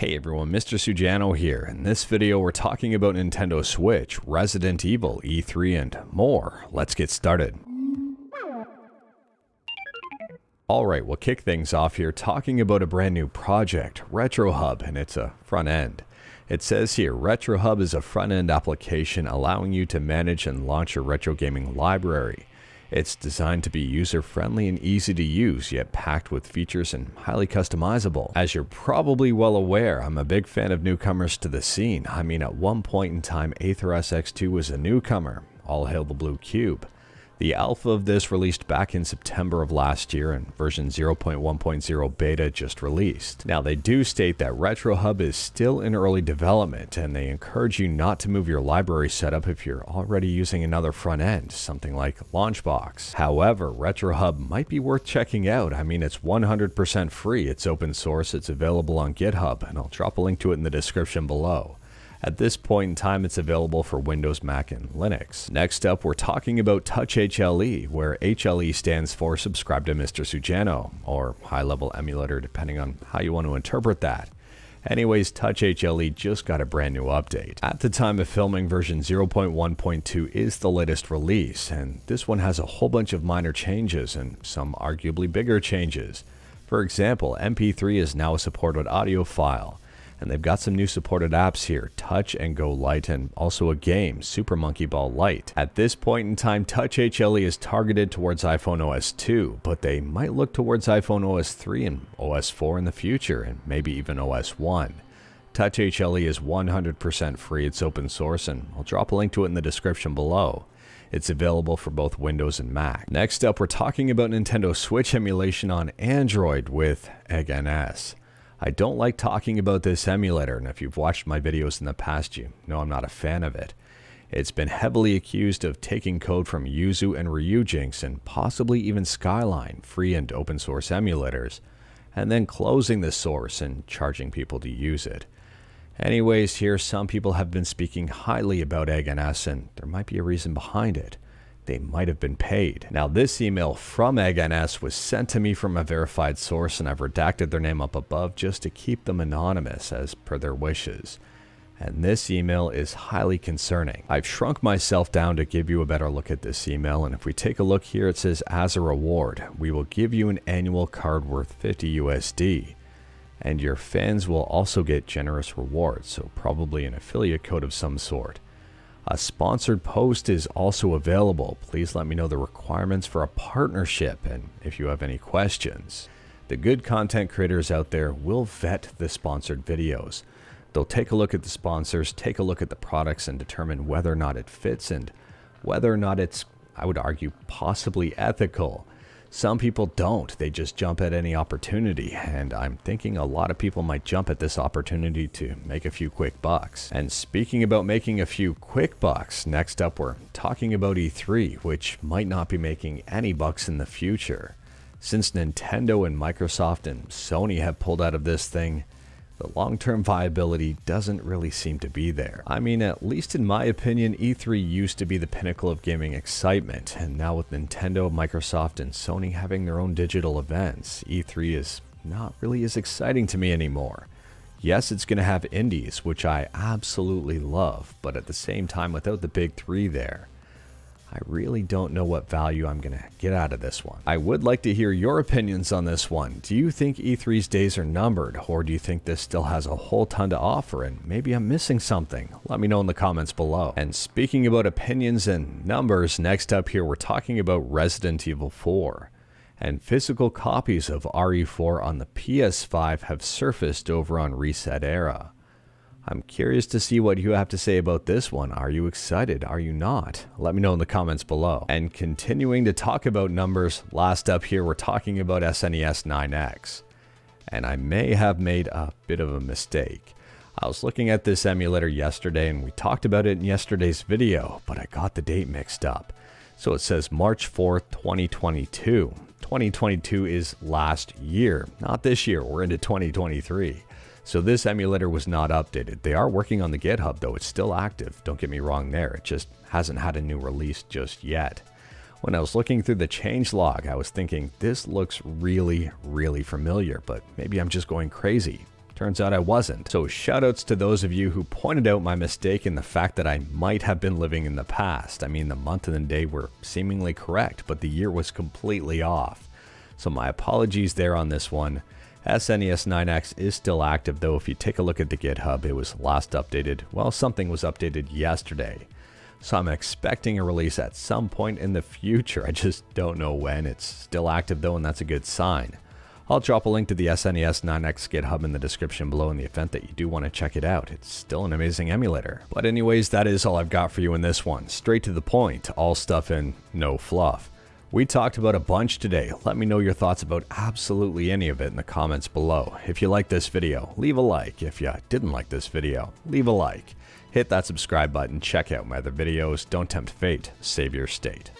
Hey everyone, Mr. Sujano here. In this video we're talking about Nintendo Switch, Resident Evil, E3 and more. Let's get started. Alright, we'll kick things off here talking about a brand new project, RetroHub, and it's a front end. It says here, RetroHub is a front end application allowing you to manage and launch your retro gaming library. It's designed to be user-friendly and easy to use, yet packed with features and highly customizable. As you're probably well aware, I'm a big fan of newcomers to the scene. I mean, at one point in time, AetherSX2 was a newcomer. All hail the Blue Cube. The alpha of this released back in September of last year, and version 0.1.0 beta just released. Now they do state that RetroHub is still in early development, and they encourage you not to move your library setup if you're already using another front end, something like Launchbox. However, RetroHub might be worth checking out. I mean, it's 100% free, it's open source, it's available on GitHub, and I'll drop a link to it in the description below. At this point in time, it's available for Windows, Mac, and Linux. Next up, we're talking about Touch HLE, where HLE stands for Subscribe to Mr. Sujano, or High Level Emulator, depending on how you want to interpret that. Anyways, Touch HLE just got a brand new update. At the time of filming, version 0.1.2 is the latest release, and this one has a whole bunch of minor changes, and some arguably bigger changes. For example, MP3 is now a supported audio file. And they've got some new supported apps here, Touch and Go Lite, and also a game, Super Monkey Ball Lite. At this point in time, Touch HLE is targeted towards iPhone OS 2, but they might look towards iPhone OS 3 and OS 4 in the future, and maybe even OS 1. Touch HLE is 100% free, it's open source, and I'll drop a link to it in the description below. It's available for both Windows and Mac. Next up, we're talking about Nintendo Switch emulation on Android with Egg NS. I don't like talking about this emulator, and if you've watched my videos in the past, you know I'm not a fan of it. It's been heavily accused of taking code from Yuzu and Ryujinx, and possibly even Skyline, free and open source emulators, and then closing the source and charging people to use it. Anyways, here some people have been speaking highly about Egg NS, and there might be a reason behind it. They might have been paid. Now this email from Egg NS was sent to me from a verified source, and I've redacted their name up above just to keep them anonymous as per their wishes. And this email is highly concerning. I've shrunk myself down to give you a better look at this email, and if we take a look here, it says, as a reward, we will give you an annual card worth $50 USD, and your fans will also get generous rewards, so probably an affiliate code of some sort. A sponsored post is also available. Please let me know the requirements for a partnership and if you have any questions. The good content creators out there will vet the sponsored videos. They'll take a look at the sponsors, take a look at the products, and determine whether or not it fits and whether or not it's, I would argue, possibly ethical. Some people don't. They just jump at any opportunity, and I'm thinking a lot of people might jump at this opportunity to make a few quick bucks. And speaking about making a few quick bucks, next up we're talking about E3, which might not be making any bucks in the future. Since Nintendo and Microsoft and Sony have pulled out of this thing, the long-term viability doesn't really seem to be there. I mean, at least in my opinion, E3 used to be the pinnacle of gaming excitement, and now with Nintendo, Microsoft, and Sony having their own digital events, E3 is not really as exciting to me anymore. Yes, it's going to have indies, which I absolutely love, but at the same time, without the big three there, I really don't know what value I'm going to get out of this one. I would like to hear your opinions on this one. Do you think E3's days are numbered, or do you think this still has a whole ton to offer and maybe I'm missing something? Let me know in the comments below. And speaking about opinions and numbers, next up here we're talking about Resident Evil 4. And physical copies of RE4 on the PS5 have surfaced over on ResetEra. I'm curious to see what you have to say about this one. Are you excited? Are you not? Let me know in the comments below. And continuing to talk about numbers, last up here we're talking about SNES9X. And I may have made a bit of a mistake. I was looking at this emulator yesterday, and we talked about it in yesterday's video, but I got the date mixed up. So it says March 4th, 2022. 2022 is last year, not this year. We're into 2023. So this emulator was not updated. They are working on the GitHub though, it's still active, don't get me wrong there, it just hasn't had a new release just yet. When I was looking through the changelog, I was thinking this looks really familiar, but maybe I'm just going crazy. Turns out I wasn't. So shoutouts to those of you who pointed out my mistake and the fact that I might have been living in the past. I mean, the month and the day were seemingly correct, but the year was completely off. So my apologies there on this one. SNES9X is still active though. If you take a look at the GitHub, it was last updated. Well, something was updated yesterday. So I'm expecting a release at some point in the future. I just don't know when. It's still active though, and that's a good sign. I'll drop a link to the SNES9X GitHub in the description below in the event that you do want to check it out. It's still an amazing emulator. But anyways, that is all I've got for you in this one. Straight to the point, all stuff and no fluff. We talked about a bunch today. Let me know your thoughts about absolutely any of it in the comments below. If you liked this video, leave a like. If you didn't like this video, leave a like. Hit that subscribe button, check out my other videos, don't tempt fate, save your state.